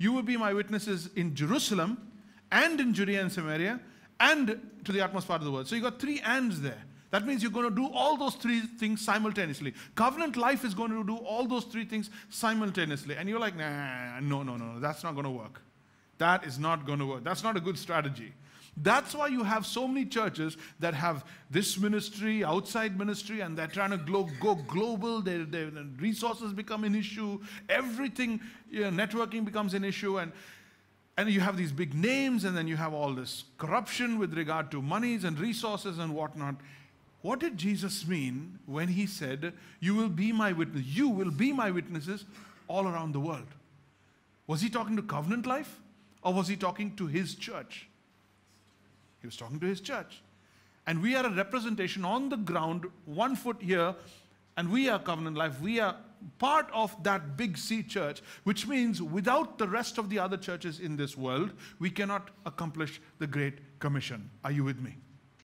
you will be my witnesses in Jerusalem and in Judea and Samaria and to the utmost part of the world. So you got three ands there. That means you're going to do all those three things simultaneously. Covenant life is going to do all those three things simultaneously. And you're like, nah, no, that's not going to work. That is not going to work. That's not a good strategy. That's why you have so many churches that have this ministry, outside ministry, and they're trying to go global. Their resources become an issue. Everything, you know, networking becomes an issue. And you have these big names, and then you have all this corruption with regard to monies and resources and whatnot. What did Jesus mean when he said, you will be my witness? You will be my witnesses all around the world. Was he talking to covenant life, or was he talking to his church? He was talking to his church. And we are a representation on the ground, one foot here, and we are covenant life. We are part of that big C church, which means without the rest of the other churches in this world, we cannot accomplish the Great Commission. Are you with me?